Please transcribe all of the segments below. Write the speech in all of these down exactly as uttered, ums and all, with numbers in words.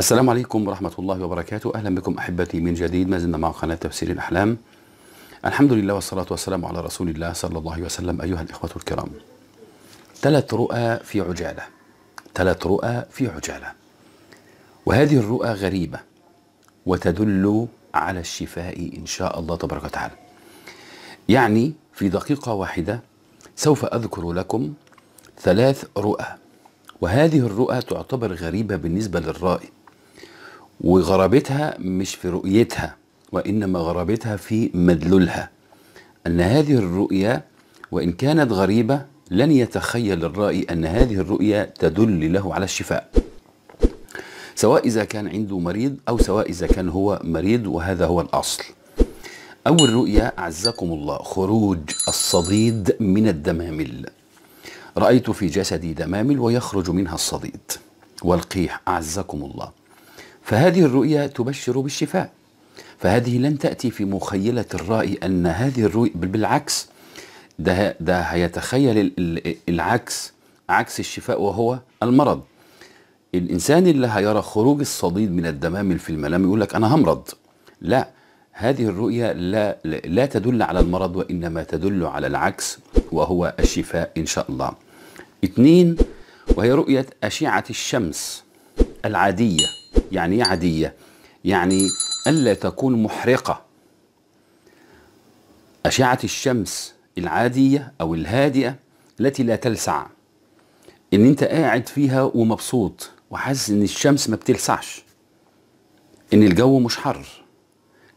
السلام عليكم ورحمة الله وبركاته. أهلا بكم أحبتي من جديد، ما زلنا مع قناة تفسير الأحلام. الحمد لله والصلاة والسلام على رسول الله صلى الله عليه وسلم. أيها الإخوة الكرام، ثلاث رؤى في عجالة، ثلاث رؤى في عجالة، وهذه الرؤى غريبة وتدل على الشفاء إن شاء الله تبارك وتعالى. يعني في دقيقة واحدة سوف أذكر لكم ثلاث رؤى، وهذه الرؤى تعتبر غريبة بالنسبة للرائي، وغرابتها مش في رؤيتها وإنما غرابتها في مدلولها. أن هذه الرؤية وإن كانت غريبة لن يتخيل الرائي أن هذه الرؤية تدل له على الشفاء، سواء إذا كان عنده مريض أو سواء إذا كان هو مريض، وهذا هو الأصل. أول رؤية أعزكم الله، خروج الصديد من الدمامل. رأيت في جسدي دمامل ويخرج منها الصديد والقيح أعزكم الله. فهذه الرؤية تبشر بالشفاء، فهذه لن تأتي في مخيلة الرائي أن هذه الرؤية، بالعكس ده, ده هيتخيل العكس، عكس الشفاء وهو المرض. الإنسان اللي هيرى خروج الصديد من الدمامل في المنام يقول لك أنا همرض. لا، هذه الرؤية لا, لا تدل على المرض وإنما تدل على العكس وهو الشفاء إن شاء الله. اثنين، وهي رؤية أشعة الشمس العادية. يعني عادية يعني ألا تكون محرقة. أشعة الشمس العادية أو الهادئة التي لا تلسع، إن أنت قاعد فيها ومبسوط وحاسس إن الشمس ما بتلسعش، إن الجو مش حر.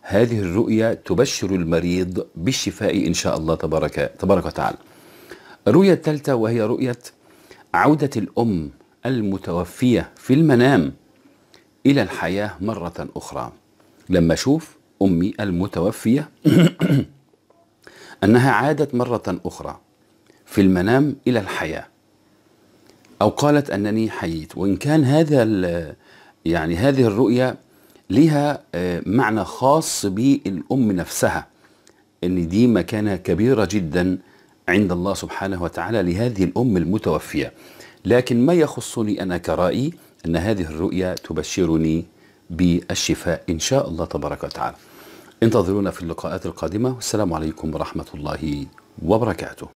هذه الرؤية تبشر المريض بالشفاء إن شاء الله تبارك, تبارك وتعالى. الرؤية الثالثة وهي رؤية عودة الأم المتوفية في المنام إلى الحياة مرة أخرى. لما أشوف أمي المتوفية أنها عادت مرة أخرى في المنام إلى الحياة، أو قالت أنني حييت. وإن كان هذا يعني هذه الرؤية لها معنى خاص بالأم نفسها، أن دي مكانة كبيرة جدا عند الله سبحانه وتعالى لهذه الأم المتوفية. لكن ما يخصني أنا كرائي أن هذه الرؤية تبشرني بالشفاء إن شاء الله تبارك وتعالى. انتظرونا في اللقاءات القادمة، والسلام عليكم ورحمة الله وبركاته.